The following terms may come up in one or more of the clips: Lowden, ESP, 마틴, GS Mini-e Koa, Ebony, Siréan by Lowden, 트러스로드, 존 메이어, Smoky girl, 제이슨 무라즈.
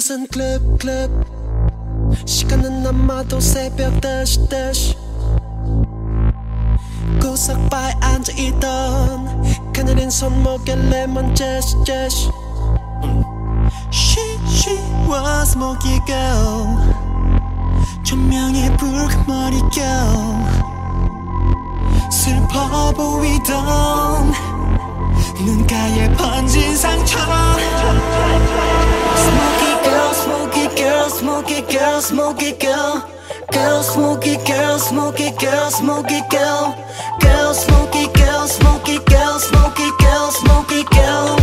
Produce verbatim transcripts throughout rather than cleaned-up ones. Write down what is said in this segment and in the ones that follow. Prison club club 시간은 남아도 새벽 다시 다시 구석바에 앉아있던 가느린 손목에 레몬 제시 제시 She, she was smoky girl 조명에 붉은 머릿결 슬퍼 보이던 눈가에 번진 상처 Smoky girl, smoky girl, girl, smoky girl, smoky girl, smoky girl, girl, smoky girl, smoky girl, smoky girl, smoky girl.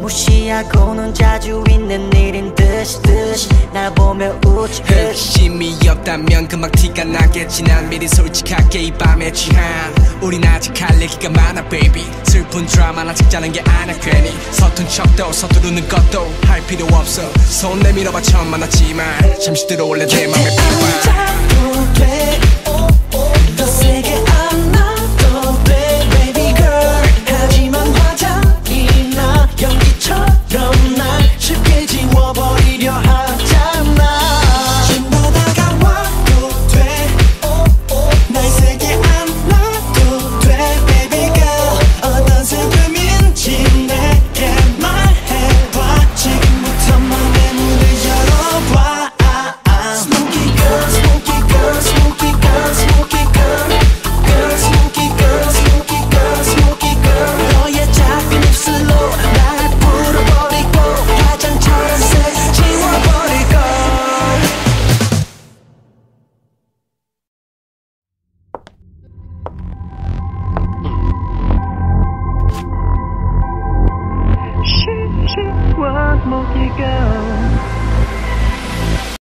무시하고는 자주 있는 일인 듯이 듯이 날 보며 웃지 핵심이 없다면 금방 티가 나겠지 난 미리 솔직하게 이 밤에 취한 우린 아직 할 얘기가 많아 baby 슬픈 드라마나 찍자는 게 아냐 괜히 서툰 척도 서두르는 것도 할 필요 없어 손 내밀어봐 처음 만났지만 잠시 들어올래 내 맘에 비와 Smoky girl